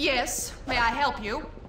Yes, may I help you?